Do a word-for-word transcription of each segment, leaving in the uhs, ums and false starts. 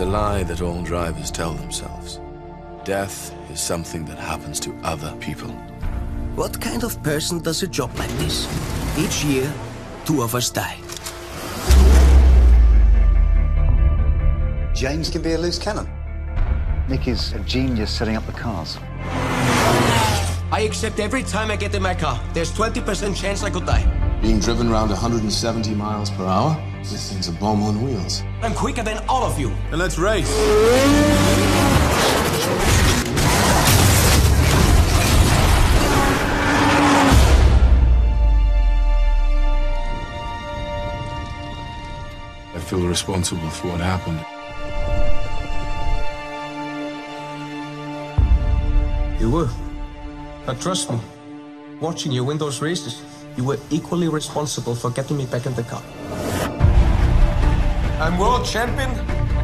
is a lie that all drivers tell themselves. Death is something that happens to other people. What kind of person does a job like this? Each year, two of us die. James can be a loose cannon. Nicky's a genius setting up the cars. I accept every time I get in my car, there's twenty percent chance I could die. Being driven around one hundred seventy miles per hour? This thing's a bomb on wheels. I'm quicker than all of you. And let's race. I feel responsible for what happened. You were. Now trust me, watching you win those races, you were equally responsible for getting me back in the car. I'm world champion,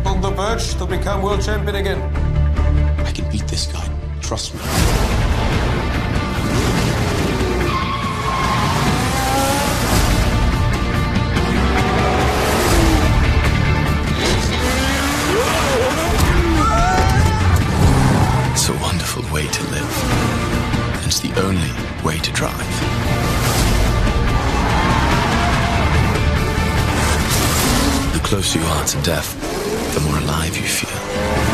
on the verge to become world champion again. I can beat this guy, trust me. It's a wonderful way to live. It's the only way to drive. The closer you are to death, the more alive you feel.